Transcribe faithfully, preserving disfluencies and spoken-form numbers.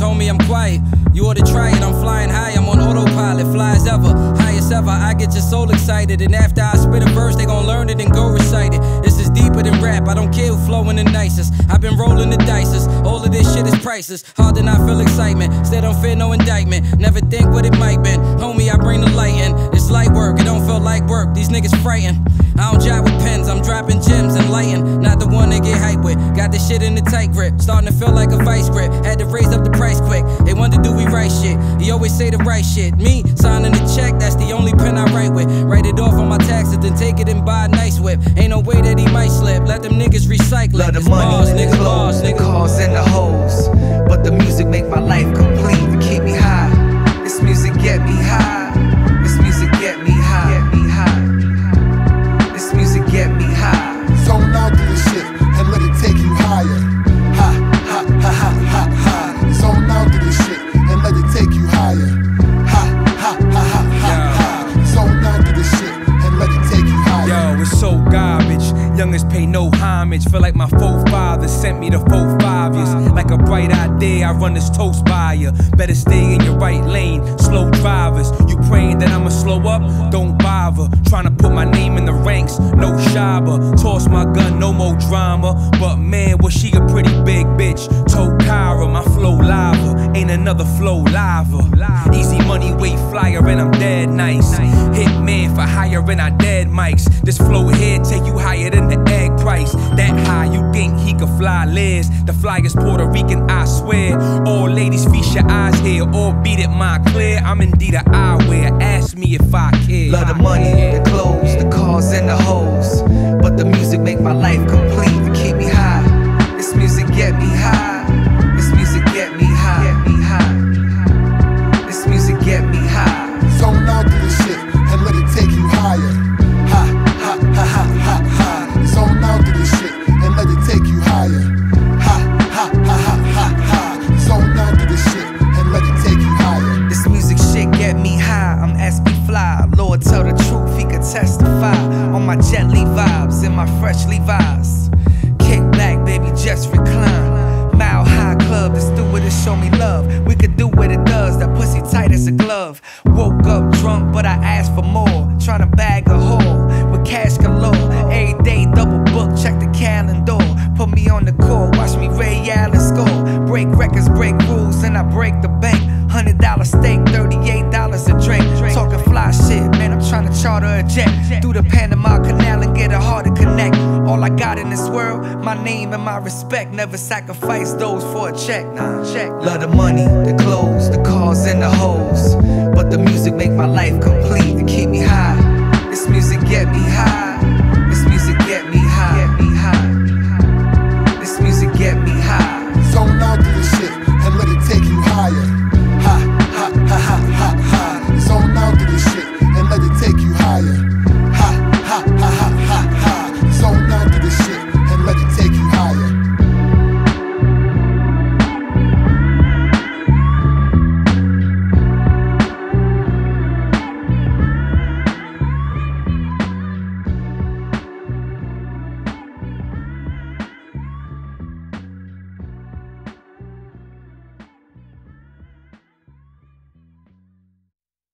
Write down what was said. homie, I'm quiet. You ought to try it, I'm flying high, I'm on autopilot. Fly as ever, high as ever, I get your soul excited. And after I spit a verse, they gon' learn it and go recite it. This is deeper than rap, I don't care who flowin' the nicest. I've been rolling the dices, all of this shit is priceless. Hard to not feel excitement, still don't fear no indictment. Never think what it might been, homie, I bring the light in. It's light work, it don't feel like work, these niggas frightened. I don't jive with pens, I'm dropping gems and lightin'. Not the one they get hype with, got this shit in the tight grip. Starting to feel like a vice grip, had to raise up the price quick. They wonder do we write shit, he always say the right shit. Me, signing the check, that's the only pen I write with. Write it off on my taxes, then take it and buy a nice whip. Ain't no way that he might slip, let them niggas recycle. Love the money, bars, niggas, the laws, the cars and the hoes. But the music make my life complete, keep me high. This music get me high, this music get me high, get me high. This music get me high. Zone out to this shit and let it take you higher. Ha, ha, ha, ha, ha, ha. Zone out to this shit and let it take you higher. Ha, ha, ha, ha, ha, ha. Zone out to this shit and let it take you higher. Yo, it's so garbage. Youngest pay no homage. Feel like my forefathers sent me to four five years. Like a bright idea, I run this toast by ya. Better stay in your right lane, slow drivers. You praying that I'ma slow up? Don't bother. Tryna put my name in the ranks, no shabba. Toss my gun, no more drama. But man, was she a pretty big bitch. Told Kyra, my flow lava. Ain't another flow lava. Easy money, weight flyer, and I'm dead nice. Hit man for hire and I dead mics. This flow here take you higher than the egg price. That high you think he could fly Liz. The flyest Puerto Rican, I swear. All ladies feast your eyes here. All beat it, my clear. I'm indeed a eyewear. Ask me if I care. Love the money, the clothes, the cars, and the hoes. But the music make my life complete. Keep me high. This music get me high. This music get me high. Get me high. This music get me high. Zone out to this shit and let it take you higher. Ha, ha, ha, ha, ha. Zone out to this shit and let it take you higher. Ha, ha, ha, ha, ha, ha. Zone out to this shit and let it take you higher. This music shit get me high, I'm S B Fly. Lord tell the truth, he could testify. On my Jet Li vibes and my fresh Levi's. Kick back, baby, just recline. Mile High Club, the steward to show me love. We could do what it does, that pussy tight as a glove. Woke up drunk, but I asked for more. Tryna bag a whore with cash galore. Every day, double book, check the calendar. Put me on the court, watch me Ray Allen score. Break records, break rules, and I break the bank. Hundred dollar steak, thirty-eight dollars a drink. Talking fly shit, man, I'm trying to charter a jet through the Panama Canal and get a hard to connect. All I got in this world, my name and my respect. Never sacrifice those for a check, nah, check. Love the money, the clothes, the cars, and the hoes. But the music make my life complete.